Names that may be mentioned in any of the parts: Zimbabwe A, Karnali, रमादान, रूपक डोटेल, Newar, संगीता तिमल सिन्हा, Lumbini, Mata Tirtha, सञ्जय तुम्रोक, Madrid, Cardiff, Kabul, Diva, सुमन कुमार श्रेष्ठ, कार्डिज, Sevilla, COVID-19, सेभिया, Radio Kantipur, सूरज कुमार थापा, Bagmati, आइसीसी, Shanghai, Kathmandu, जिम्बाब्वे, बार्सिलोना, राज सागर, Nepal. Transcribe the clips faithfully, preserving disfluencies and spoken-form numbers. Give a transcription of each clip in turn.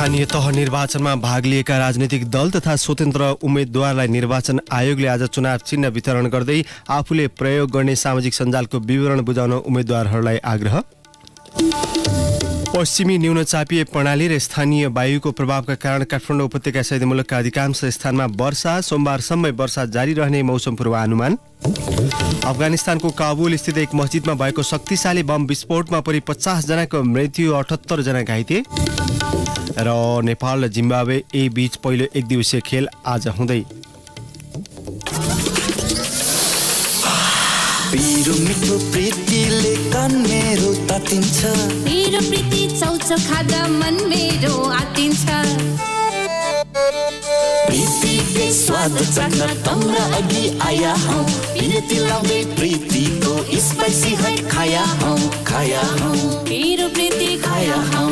स्थानीय तह निर्वाचनमा भाग लिएका राजनीतिक दल तथा स्वतन्त्र उम्मेद्वारलाई निर्वाचन आयोगले आज चुनाव चिन्ह वितरण गर्दै आफूले प्रयोग गर्ने सामाजिक सञ्जालको विवरण बुझाउन उम्मेद्वारहरूलाई आग्रह। पश्चिमी न्यून चापीय प्रणाली र स्थानीय वायुको प्रभावका कारण काठमाडौँ उपत्यका सहित मुलुकका अधिकांश स्थानमा वर्षा, सोमबारसम्मै वर्षा जारी रहने मौसम पूर्वानुमान। अफगानिस्तानको काबुल स्थित एक मस्जिदमा भएको शक्तिशाली बम विस्फोटमा परि पचास जनाको मृत्यु, अठहत्तर जना घाइते। र नेपाल र जिम्बाब्वे ए बीच पहिलो एक दिवसीय खेल आज हुँदै। मेरो मिठो प्रीतिले कान मेरो तातिन्छ, मेरो प्रीति चौचौ खादा मन मेरो आतिन्छ, प्रीतिको स्वाद चख्न तम्रा अघि आया हौ, प्रीति लाउँदै प्रीतिको स्पाइसी हट खाया हौ, खाया हौ, मेरो प्रीति खाया हौ।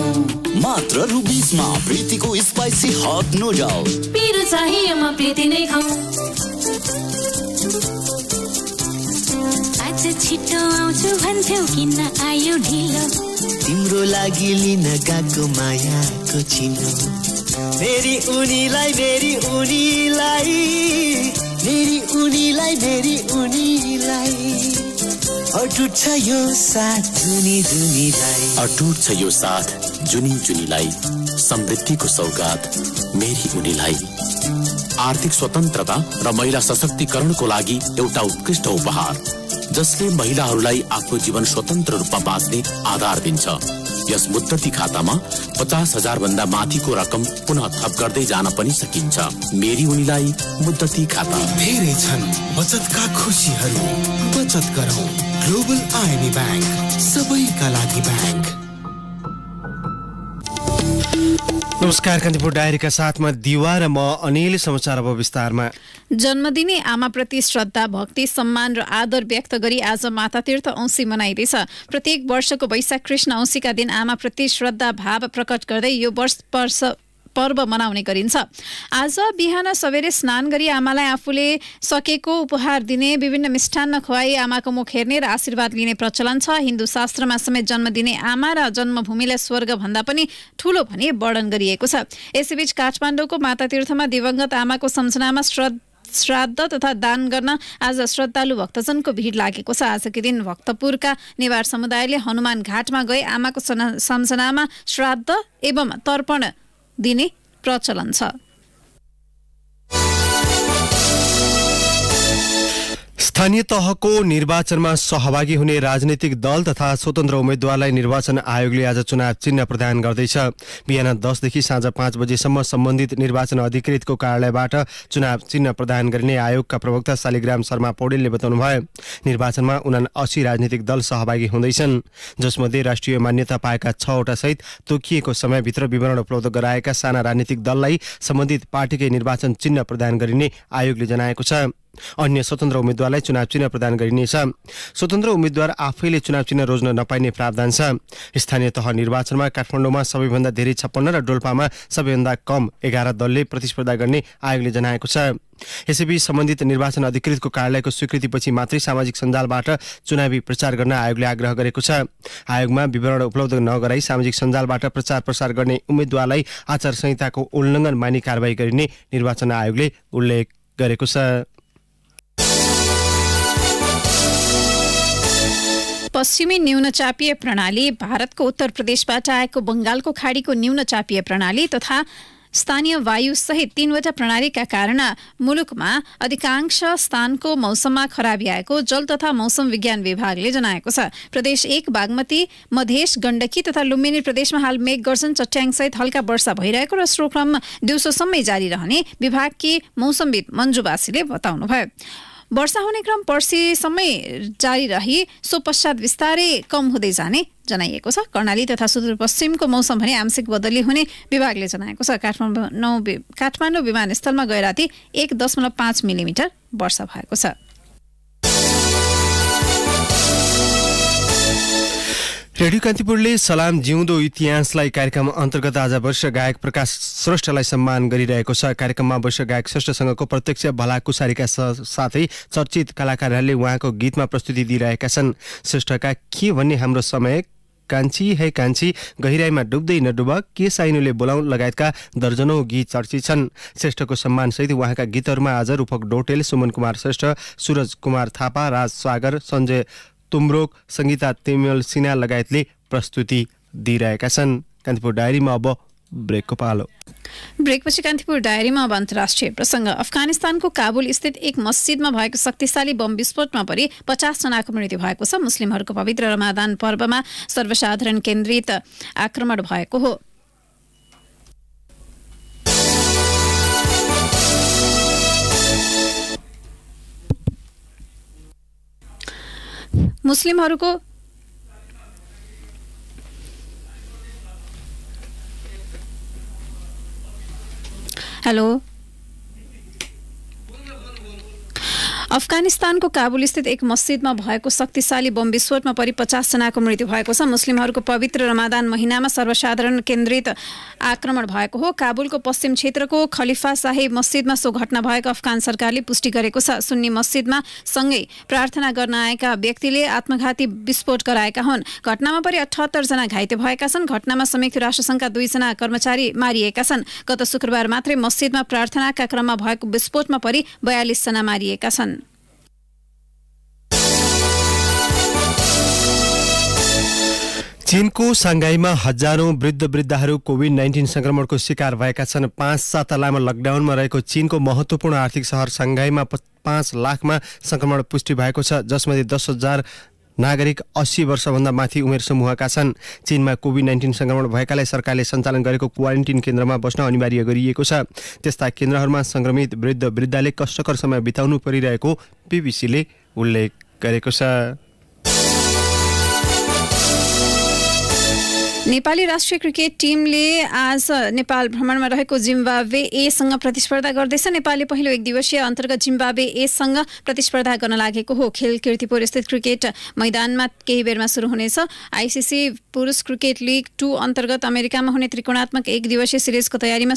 मात्र रु बीस मा प्रीतिको स्पाइसी हट नूडल, मेरो चाहिए म प्रीति नै खाऊ। छिटो आउँछु भन्थ्यौ किन आयो ढिलो, तिम्रो लागि लिन गएको मायाको चिनो, फेरि उनीलाई फेरि उनीलाई फेरि उनीलाई फेरि उनीलाई अटुट छ यो साथ जुनी जुनीलाई, अटुट छ यो साथ जुनी जुनीलाई, समृद्धिको सौगात मेरी उनीलाई। आर्थिक स्वतन्त्रता र महिला सशक्तिकरणको लागि एउटा उत्कृष्ट उपहार, जसले महिलाहरूलाई आफ्नो जीवन स्वतन्त्र रूपमा बाँच्ने आधार दिन्छ। यस मुद्दती खातामा पचास हजार भन्दा माथिको रकम पुनः थप गर्दै जान पनि सकिन्छ। मेरी उनीलाई मुद्दती खाता। धेरै छन् बचतका खुसीहरू, बचत गरौँ ग्लोबल आइएमएफ बैंक, सबैका लागि बैंक। नमस्कार, कान्तिपुर डायरीका साथमा दिवा र म अनिल। समाचार अब विस्तारमा। जन्मदिने आमाप्रति श्रद्धा, भक्ति, सम्मान र आदर व्यक्त गरी आज माता तीर्थ औँसी मनाइँदैछ। प्रत्येक वर्षको वैशाख कृष्ण औँसीका दिन आमाप्रति श्रद्धा भाव प्रकट गर्दै यो वर्ष वर्ष पर्व मनाउने गरिन्छ। आज बिहान सबेरे स्नान गरी आमालाई आफूले सकेको उपहार दिने, विभिन्न मिष्ठान्न खुवाई आमाको मुख हेर्ने र आशीर्वाद लिने प्रचलन छ। हिन्दू शास्त्रमा समेत जन्मदिने आमा र जन्मभूमिलाई स्वर्ग भन्दा पनि ठूलो भने वर्णन गरिएको छ। यसैबीच काठमाडौँको माता तीर्थमा दिवंगत आमाको सम्झनामा श्रद्धा श्राद्ध तथा दान गर्न आज श्रद्धालु भक्तजनको भिड लागेको छ। आजकै दिन भक्तपुरका नेवार समुदायले हनुमान घाटमा गए आमाको सम्झनामा श्राद्ध एवं तर्पण दिने प्रचलन छ। स्थानीय तहको निर्वाचनमा सहभागी हुने राजनीतिक दल तथा स्वतन्त्र उम्मेद्वारलाई निर्वाचन आयोगले आज चुनाव चिन्ह प्रदान गर्दैछ। बिहान दस देखि साँझ पाँच बजेसम्म सम्बन्धित निर्वाचन अधिकृतको कार्यालयबाट चुनाव चिन्ह प्रदान गरिने आयोगका प्रवक्ता शालिग्राम शर्मा पौडेलले बताउनुभयो। निर्वाचनमा उनासी राजनीतिक दल सहभागी हुँदैछन्, जसमध्ये राष्ट्रिय मान्यता पाएका छवटा सहित तोकिएको समयभित्र विवरण उपलब्ध गराएका साना राजनीतिक दललाई सम्बन्धित पार्टीकै निर्वाचन चिन्ह प्रदान गरिने आयोगले जनाएको छ। अन्य स्वतन्त्र उम्मेद्वारलाई चुनाव चिन्ह प्रदान गरिनेछ। स्वतन्त्र उम्मेद्वार आफैले चुनाव चिन्ह रोज्न नपाइने प्रावधान छ। स्थानीय तह निर्वाचनमा काठमाडौँमा सबैभन्दा धेरै छप्पन्न र डोल्पामा सबैभन्दा कम एघार दलले प्रतिस्पर्धा गर्ने आयोगले जनाएको छ। यसैबीच सम्बन्धित निर्वाचन अधिकृतको कार्यालयको स्वीकृतिपछि मात्रै सामाजिक सञ्जालबाट चुनावी प्रचार गर्न आयोगले आग्रह गरेको छ। आयोगमा विवरण उपलब्ध नगराई सामाजिक सञ्जालबाट प्रचार प्रसार गर्ने उम्मेद्वारलाई आचार संहिताको उल्लङ्घन मानी कारवाही गरिने निर्वाचन आयोगले उल्लेख गरेको छ। पश्चिमी न्यूनचापीय प्रणाली भारतको उत्तर प्रदेशबाट आएको बंगालको खाडीको न्यूनचापीय प्रणाली तथा स्थानीय वायु सहित तीनवटा प्रणालीका कारण मुलुकमा अधिकांश स्थानको मौसममा खराबी आएको जल तथा मौसम विज्ञान विभागले जनाएको छ। प्रदेश एक, बागमती, मधेश, गण्डकी तथा लुम्बिनी प्रदेशमा हाल मेघ गर्जन, चट्याङ सहित हल्का वर्षा भइरहेको र सो क्रम दिउँसोसम्मै जारी रहने विभागकी मौसमविद मञ्जु बासीले बताउनुभयो। वर्षा हुने क्रम पर्सीसम्मै जारी रही सो पश्चात बिस्तारै कम हुँदै जाने जनाइएको छ। कर्णाली तथा सुदूरपश्चिमको मौसम भने आंशिक बदली हुने विभागले जनाएको छ। काठमाडौँ काठमाडौँ विमानस्थलमा गए राति एक दशमलव पाँच मिलिमिटर वर्षा भएको छ। रेडियो कान्तिपुरले सलाम जिउँदो इतिहासलाई कार्यक्रम अन्तर्गत आज वर्ष गायक प्रकाश श्रेष्ठलाई सम्मान गरिरहेको छ। कार्यक्रममा वर्ष गायक श्रेष्ठसँगको प्रत्यक्ष भलाकुसारीका साथै चर्चित कलाकारहरूले उहाँको गीतमा प्रस्तुति दिइरहेका छन्। श्रेष्ठका के भन्ने हाम्रो समय कान्छी है कान्छी गहिराईमा डुब्दै नडुब के साइनोले बोलाउँ लगायतका दर्जनौं गीत चर्चित छन्। श्रेष्ठको सम्मानसहित उहाँका गीतहरूमा आज रूपक डोटेल, सुमन कुमार श्रेष्ठ, सूरज कुमार थापा, राज सागर, सञ्जय तुम्रोक, संगीता तिमल सिन्हा लगायतले प्रस्तुति दिइरहेका छन्। कान्तिपुर डायरीमा अब ब्रेकको पालो। ब्रेकपछि कान्तिपुर डायरीमा अब अन्तर्राष्ट्रिय प्रसंग। अफगानिस्तानको काबुल स्थित एक मस्जिदमा भएको शक्तिशाली बम विस्फोटमा परि पचास जनाको मृत्यु भएको छ। मुस्लिमहरूको पवित्र रमादान पर्वमा सर्वसाधारण केन्द्रित आक्रमण भएको हो। मुस्लिमहरूको हेलो अफगानिस्तानको काबुलस्थित एक मस्जिदमा भएको शक्तिशाली बम विस्फोटमा परि पचास जनाको मृत्यु भएको छ। मुस्लिमहरूको पवित्र रमादान महिनामा सर्वसाधारण केन्द्रित आक्रमण भएको हो। काबुलको पश्चिम क्षेत्रको खलिफा साहिब मस्जिदमा सो घटना भएको अफगान सरकारले पुष्टि गरेको छ। सुन्नी मस्जिदमा सँगै प्रार्थना गर्न आएका व्यक्तिले आत्मघाती विस्फोट गराएका हुन्। घटनामा परि अठहत्तर जना घाइते भएका छन्। घटनामा संयुक्त राष्ट्रसङ्घका दुईजना कर्मचारी मारिएका छन्। गत शुक्रबार मात्रै मस्जिदमा प्रार्थनाका क्रममा भएको विस्फोटमा परि बयालिस जना मारिएका छन्। चीन को शांघाई में हजारों वृद्ध वृद्धाहरू कोविड नाइन्टीन संक्रमण को शिकार भएका छन्। पांच साता लामो लकडाउन में रहेको चीन को महत्वपूर्ण आर्थिक शहर शांघाई में पांच लाख में संक्रमण पुष्टि भएको छ, जसमध्ये दस हजार नागरिक अस्सी वर्षभन्दा माथि उमेर समूहका छन्। चीनमा कोभिड नाइन्टीन संक्रमण भएकालाई सरकारले सञ्चालन गरेको क्वारेन्टाइन केन्द्रमा बस्न अनिवार्य गरिएको छ। त्यस्ता केन्द्रहरूमा संक्रमित वृद्ध वृद्धाले कष्टकर समय बिताउनु परिरहेको बीबीसीले उल्लेख गरेको छ। नेपाली राष्ट्रिय क्रिकेट टिमले आज नेपाल भ्रमणमा रहेको जिम्बाब्वे एसँग प्रतिस्पर्धा गर्दैछ। नेपालले पहिलो एक दिवसीय अन्तर्गत जिम्बाब्वे एसँग प्रतिस्पर्धा गर्न लागेको हो। खेल किर्तिपुर स्थित क्रिकेट मैदानमा केही बेरमा सुरु हुनेछ। आइसीसी पुरुष क्रिकेट लिग टू अन्तर्गत अमेरिकामा हुने त्रिकोणात्मक एक दिवसीय सिरिजको तयारीमा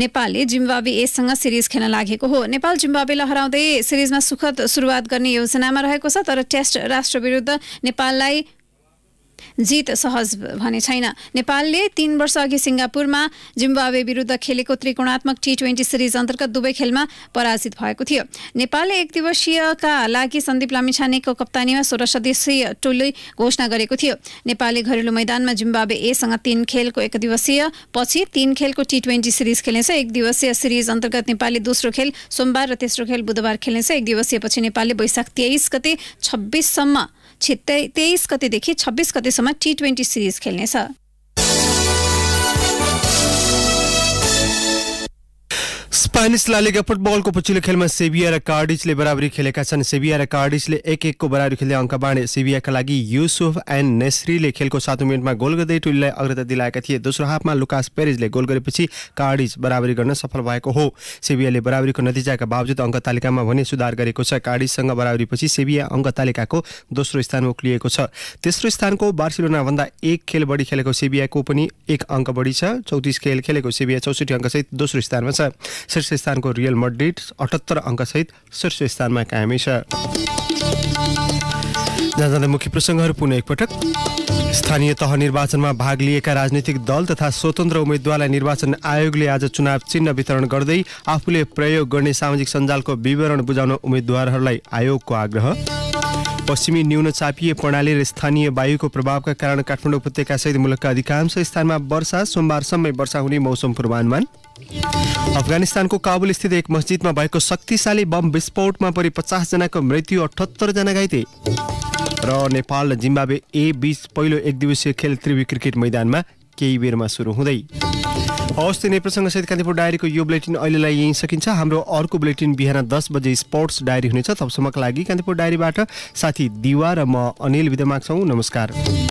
नेपालले जिम्बाब्वे एसँग सिरिज खेल्न लागेको हो। नेपाल जिम्बाब्वेलाई हराउँदै सिरिजमा सुखद सुरुवात गर्ने योजनामा रहेको छ, तर टेस्ट राष्ट्रविरुद्ध नेपाललाई जीत सहज भने छैन। नेपालले तीन वर्ष अघि सिङ्गापुरमा जिम्बाब्वे विरुद्ध खेलेको त्रिकोणात्मक टी ट्वेन्टी सिरिज अन्तर्गत दुवै खेलमा पराजित भएको थियो। नेपालले एक दिवसीयका लागि सन्दीप लामिछानेको कप्तानीमा सोह्र सदस्यीय टोली घोषणा गरेको थियो। नेपालले घरेलु मैदानमा जिम्बाब्वे एसँग तीन खेलको एक दिवसीय पछि तीन खेलको टी ट्वेन्टी सिरिज खेल्नेछ। एक दिवसीय सिरिज अन्तर्गत नेपालले दोस्रो खेल सोमबार र तेस्रो खेल बुधबार खेल्नेछ। एक दिवसीय पछि नेपालले वैशाख तेइस गते छब्बिससम्म तेईस गतेदेखि छब्बीस गतेसम्म टी ट्वेन्टी सिरिज खेल्नेछ। स्पेनिस लालिगा फुटबलको पछिल्लो खेलमा सेभिया र कार्डिजले बराबरी खेलेका छन्। सेभिया र कार्डिजले एक एकको बराबरी खेल्दै अङ्क बाँडे। सेभियाका लागि युसुफ एन्ड नेस्रीले खेलको सातौं मिनटमा गोल गर्दै टोलीलाई अग्रता दिलाएका थिए। दोस्रो हाफमा लुकास पेरिजले गोल गरेपछि कार्डिज बराबरी गर्न सफल भएको हो। सेभियाले बराबरीको नतिजाका बावजुद अङ्क तालिकामा भने सुधार गरेको छ। कार्डिजसँग बराबरीपछि सेभिया अङ्क तालिकाको दोस्रो स्थानमा उक्लिएको छ। तेस्रो स्थानको बार्सिलोनाभन्दा एक खेल बढी खेलेको सेभियाको पनि एक अङ्क बढी छ। चौतिस खेल खेलेको सेभिया चौसठी अङ्कसहित दोस्रो स्थानमा छ। शीर्ष स्थानको रियल मड्रिड अठहत्तर अङ्कसहित शीर्ष स्थानमा कायमै छ। जहाँ जाँदै मुख्य प्रसङ्गहरू पुनः एकपटक। स्थानीय तह निर्वाचनमा भाग लिएका राजनीतिक दल तथा स्वतन्त्र उम्मेद्वारलाई निर्वाचन आयोगले आज चुनाव चिन्ह वितरण गर्दै आफूले प्रयोग गर्ने सामाजिक सञ्जालको विवरण बुझाउन उम्मेद्वारहरूलाई आयोगको आग्रह। पश्चिमी न्यून चापीय प्रणाली र स्थानीय वायुको प्रभावका कारण काठमाडौँ उपत्यका सहित मुलुकका अधिकांश स्थानमा वर्षा, सोमबारसम्मै वर्षा हुने मौसम पूर्वानुमान। अफगानिस्तानको काबुल स्थित एक मस्जिदमा भएको शक्तिशाली बम विस्फोटमा परि पचास जनाको मृत्यु, अठहत्तर जना घाइते। र नेपाल र जिम्बाब्वे ए बीच पहिलो एक दिवसीय खेल त्रिभुवन क्रिकेट मैदानमा केही बेरमा सुरु हुँदै। हवस्, यिनै प्रसङ्गसहित कान्तिपुर डायरीको यो बुलेटिन अहिलेलाई यहीँ सकिन्छ। हाम्रो अर्को बुलेटिन बिहान दस बजे स्पोर्ट्स डायरी हुनेछ। तबसम्मका लागि कान्तिपुर डायरीबाट साथी दिवा र म अनिल विद्यमाग छौँ। नमस्कार।